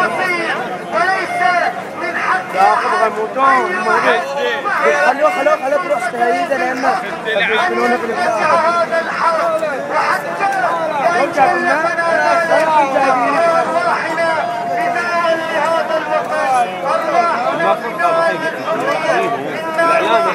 المصير وليس من حق احد ان خلوها تروح تهيئة لان يكونون في هذا الحرب وحتى يجعل ارواحنا بداعي لهذا الوطن ارواحنا بداعي للحريه.